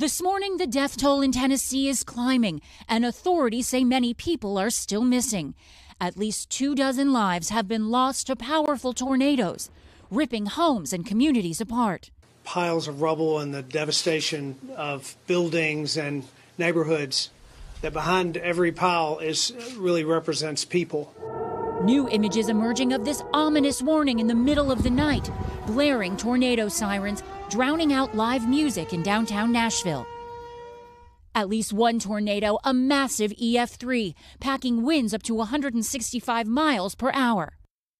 This morning, the death toll in Tennessee is climbing, and authorities say many people are still missing. At least 24 lives have been lost to powerful tornadoes, ripping homes and communities apart. Piles of rubble and the devastation of buildings and neighborhoods, that behind every pile is really represents people. New images emerging of this ominous warning in the middle of the night, blaring tornado sirens, drowning out live music in downtown Nashville. At least one tornado, a massive EF3, packing winds up to 165 miles per hour.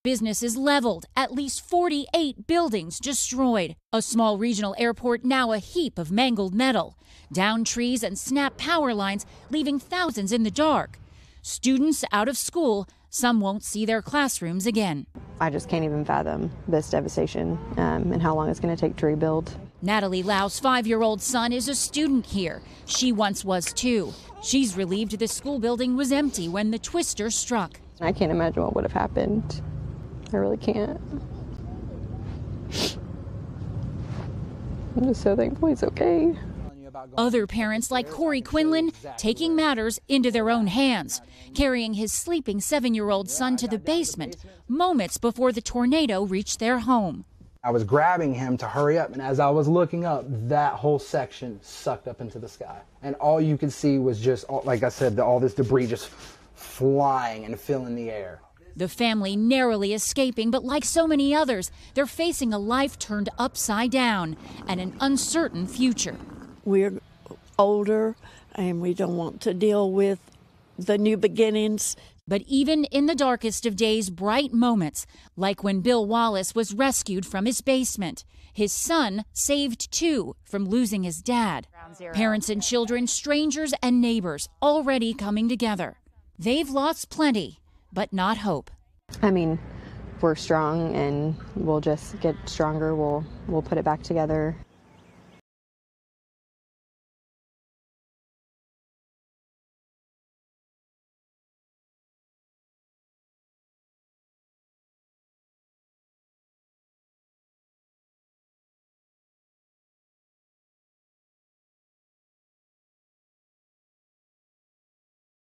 Businesses leveled, at least 48 buildings destroyed. A small regional airport now a heap of mangled metal. Downed trees and snapped power lines, leaving thousands in the dark. Students out of school, some won't see their classrooms again. I just can't even fathom this devastation and how long it's going to take to rebuild. Natalie Lau's 5-year-old son is a student here. She once was too. She's relieved the school building was empty when the twister struck. I can't imagine what would have happened. I really can't. I'm just so thankful he's okay. Other parents like Corey Quinlan taking matters into their own hands, carrying his sleeping 7-year-old son to the basement moments before the tornado reached their home. I was grabbing him to hurry up, and as I was looking up, that whole section sucked up into the sky. And all you could see was just, like I said, all this debris just flying and filling the air. The family narrowly escaping, but like so many others, they're facing a life turned upside down and an uncertain future. We're older and we don't want to deal with the new beginnings. But even in the darkest of days, bright moments, like when Bill Wallace was rescued from his basement. His son saved too from losing his dad. Parents and children, strangers and neighbors already coming together. They've lost plenty, but not hope. I mean, we're strong and we'll just get stronger. We'll put it back together.